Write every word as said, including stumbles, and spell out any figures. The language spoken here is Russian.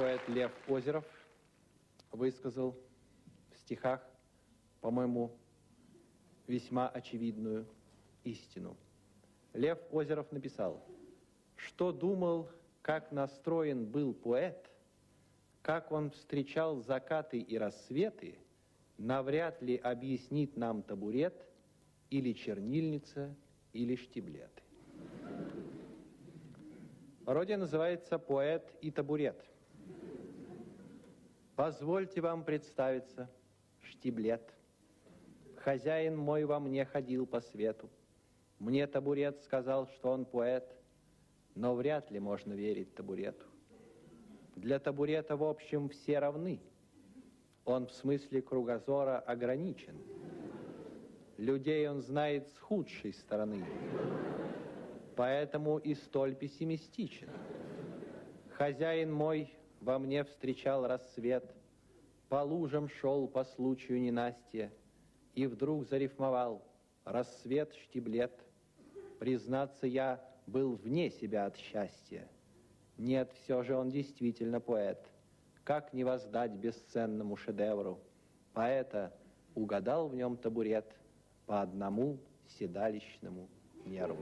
Поэт Лев Озеров высказал в стихах, по-моему, весьма очевидную истину. Лев Озеров написал: «Что думал, как настроен был поэт, как он встречал закаты и рассветы, навряд ли объяснит нам табурет или чернильница, или штиблеты». Пародия называется «Поэт и табурет». Позвольте вам представиться, штиблет. Хозяин мой во мне ходил по свету. Мне табурет сказал, что он поэт, но вряд ли можно верить табурету. Для табурета, в общем, все равны. Он в смысле кругозора ограничен. Людей он знает с худшей стороны. Поэтому и столь пессимистичен. Хозяин мой во мне встречал рассвет, по лужам шел по случаю ненастья, и вдруг зарифмовал «рассвет штиблет». Признаться, я был вне себя от счастья. Нет, все же он действительно поэт. Как не воздать бесценному шедевру? Поэта угадал в нем табурет по одному седалищному нерву.